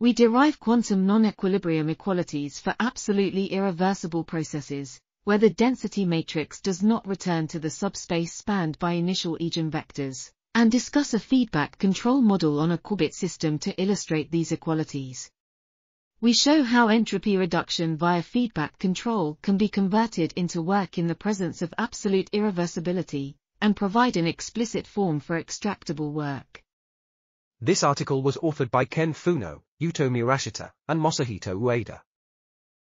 we derive quantum non-equilibrium equalities for absolutely irreversible processes, where the density matrix does not return to the subspace spanned by initial eigenvectors, and discuss a feedback control model on a qubit system to illustrate these equalities. We show how entropy reduction via feedback control can be converted into work in the presence of absolute irreversibility, and provide an explicit form for extractable work. This article was authored by Ken Funo, Yûto Murashita, and Masahito Ueda.